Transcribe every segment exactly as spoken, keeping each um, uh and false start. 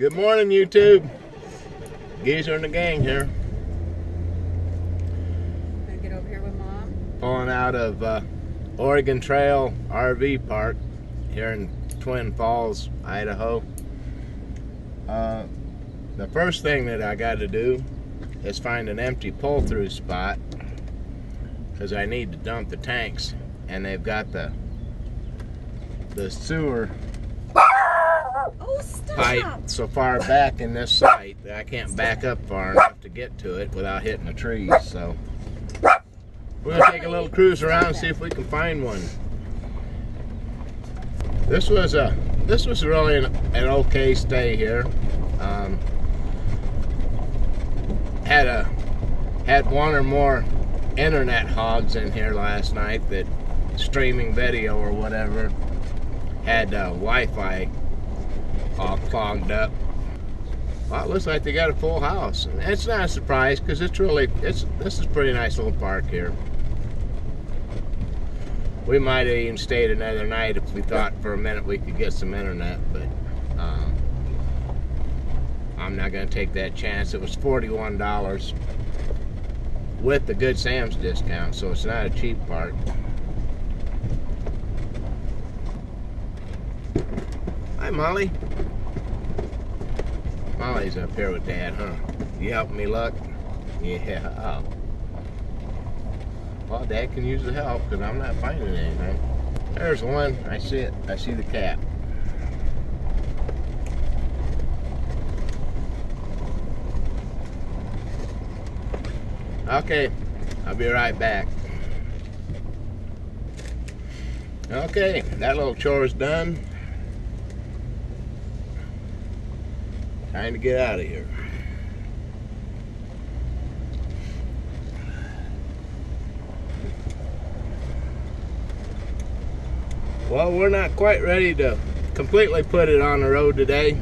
Good morning, YouTube. Geezer and the gang here. Gonna get over here with Mom. Pulling out of uh, Oregon Trail R V Park here in Twin Falls, Idaho. Uh, the first thing that I got to do is find an empty pull-through spot because I need to dump the tanks, and they've got the the sewer. Oh, pipe so far back in this site that I can't back up far enough to get to it without hitting the trees. So we're gonna take a little cruise around and see if we can find one. This was a this was really an, an okay stay here. Um, had a had one or more internet hogs in here last night that streaming video or whatever had uh, Wi-Fi all clogged up. Well, it looks like they got a full house, and it's not a surprise because it's really it's this is a pretty nice little park here. We might have even stayed another night if we thought for a minute we could get some internet, but um, I'm not going to take that chance. It was forty-one dollars with the Good Sam's discount, so it's not a cheap park. Hi, Molly. Molly's up here with Dad, huh? You helping me look? Yeah. Well, Dad can use the help because I'm not finding anything. There's one. I see it. I see the cat. Okay. I'll be right back. Okay. That little chore is done. Time to get out of here. Well, we're not quite ready to completely put it on the road today.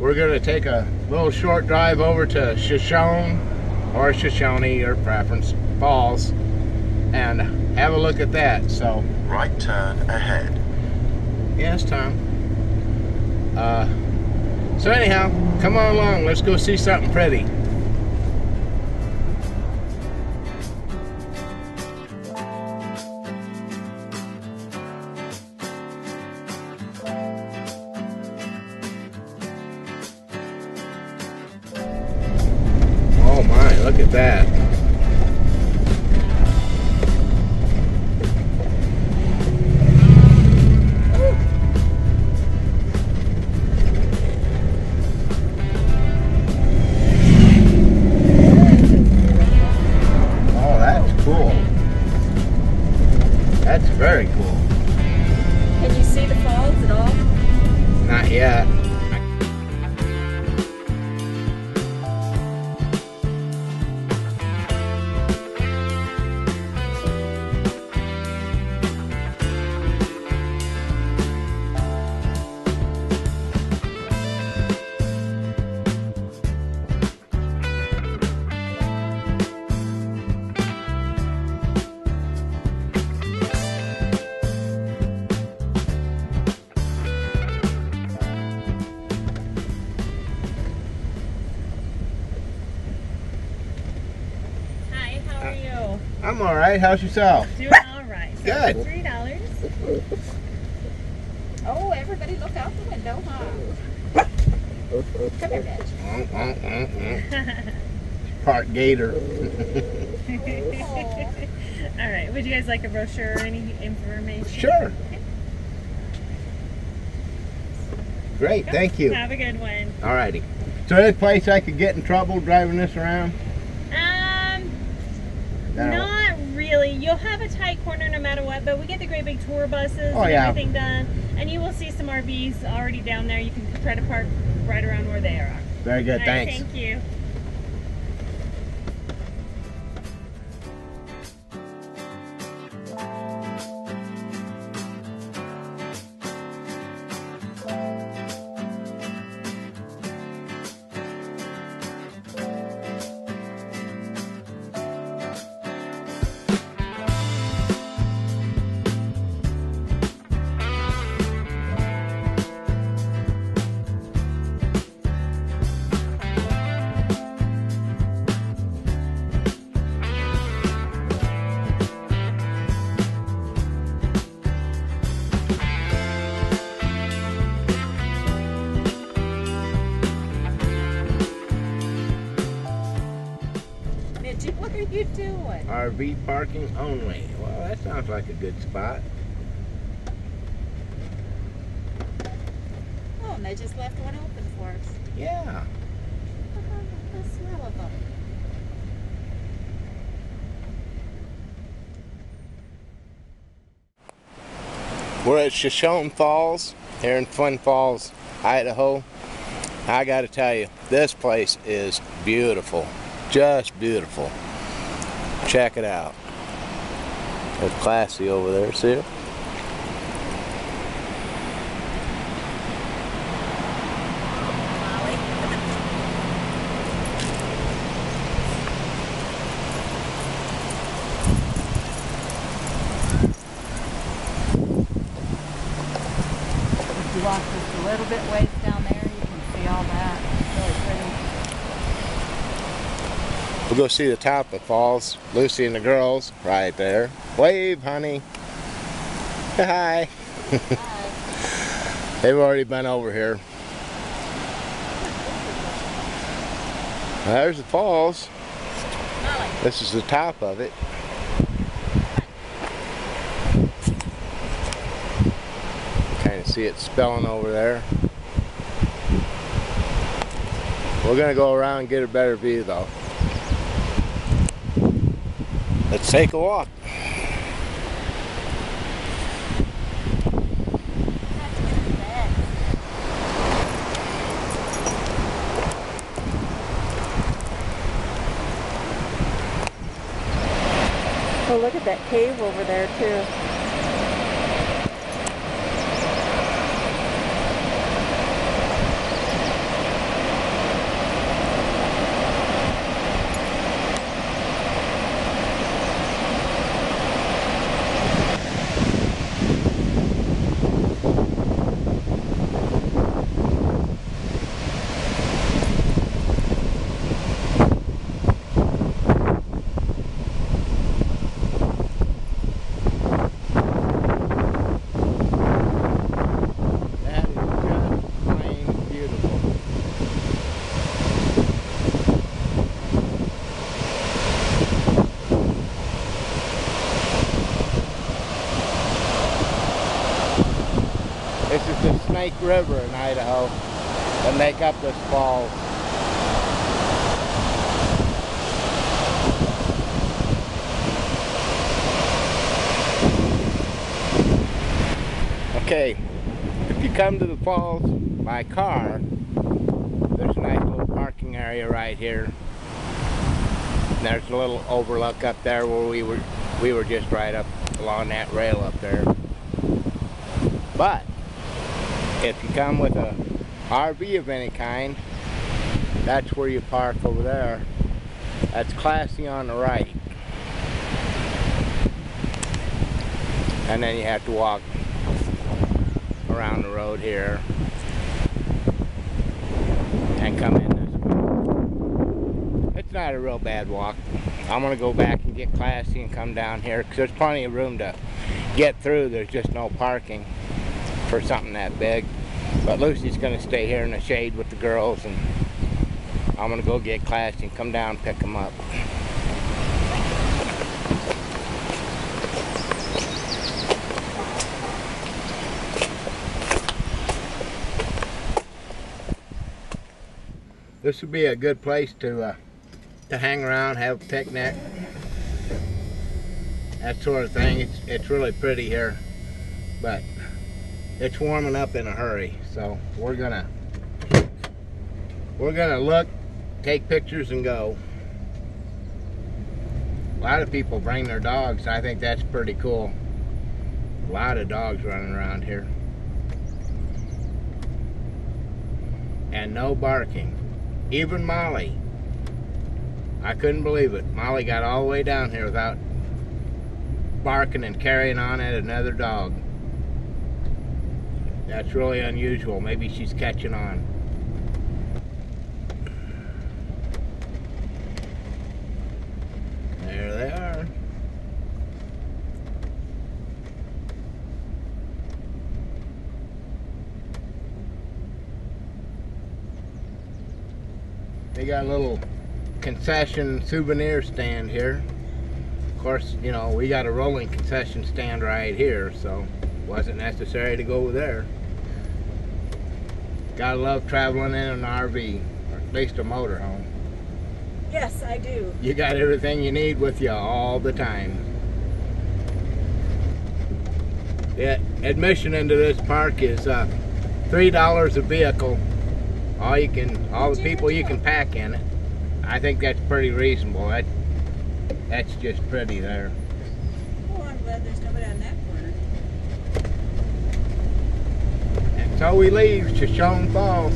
We're gonna take a little short drive over to Shoshone, or Shoshone, your preference, Falls, and have a look at that, so. Right turn ahead. Yes, Tom. Uh, So anyhow, come on along, let's go see something pretty. Oh my, look at that. I'm all right. How's yourself? Doing all right. So good. Three dollars. Oh, everybody look out the window, huh? Come here, bitch. Mm, mm, mm, mm. Park gator. All right. Would you guys like a brochure or any information? Sure. Okay. Great. Go. Thank you. Have a good one. All righty. So, any place I could get in trouble driving this around? No. Not really. You'll have a tight corner no matter what, but we get the great big tour buses oh, and yeah. everything done, and you will see some R Vs already down there. You can try to park right around where they are. Very good. All thanks. Right, thank you. R V parking only. Well, that sounds like a good spot. Oh, and they just left one open for us. Yeah. Look at the smell of them. We're at Shoshone Falls here in Twin Falls, Idaho. I gotta tell you, this place is beautiful. Just beautiful. Check it out. It's classy over there, see it? We'll go see the top of Falls. Lucy and the girls, right there. Wave, honey. Hi. Hi. They've already been over here. Well, there's the Falls. This is the top of it. You kind of see it spilling over there. We're going to go around and get a better view, though. Let's take a walk. Oh, look at that cave over there too. River in Idaho that make up this falls. Okay, if you come to the falls by car, there's a nice little parking area right here. And there's a little overlook up there where we were we were just right up along that rail up there. But if you come with a R V of any kind, that's where you park over there. That's classy on the right. And then you have to walk around the road here and come in this way. It's not a real bad walk. I'm gonna go back and get classy and come down here because there's plenty of room to get through. There's just no parking for something that big, but Lucy's gonna stay here in the shade with the girls, and I'm gonna go get classy and come down and pick them up. This would be a good place to uh, to hang around, have a picnic, that sort of thing. It's it's really pretty here, but it's warming up in a hurry, so we're gonna we're gonna look, take pictures, and go. A lot of people bring their dogs. I think that's pretty cool. A lot of dogs running around here, and no barking. Even Molly, I couldn't believe it. Molly got all the way down here without barking and carrying on at another dog. That's really unusual. Maybe she's catching on. There they are. They got a little concession souvenir stand here. course, you know, we got a rolling concession stand right here, so it wasn't necessary to go there. Gotta love traveling in an R V, or at least a motorhome. Yes, I do. You got everything you need with you all the time. The admission into this park is uh, three dollars a vehicle. All you can, all the people you can pack in it. I think that's pretty reasonable. That, that's just pretty there. Well, I'm glad there's nobody on that corner. And so we leave Shoshone Falls.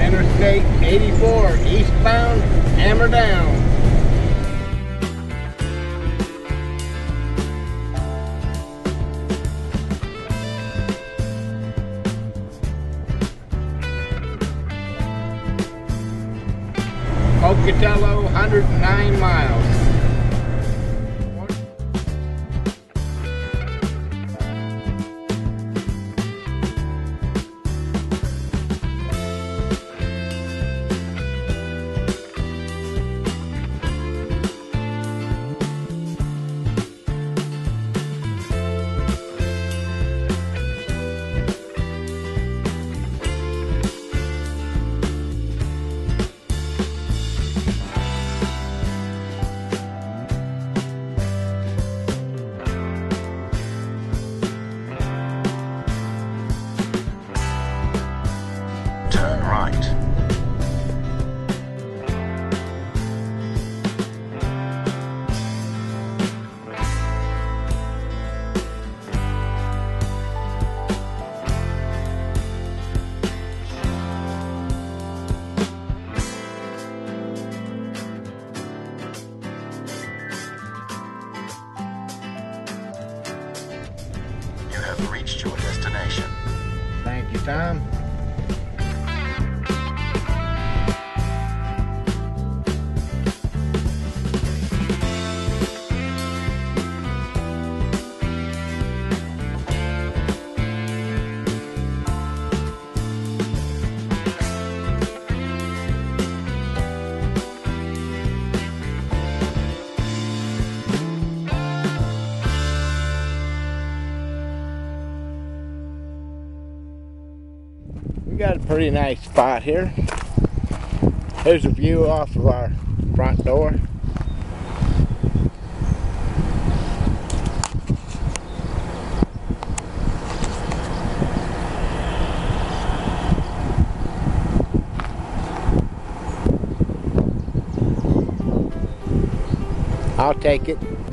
Interstate eighty-four, eastbound, hammer down. Pocatello, one hundred nine miles. Time. We got a pretty nice spot here. Here's a view off of our front door. I'll take it.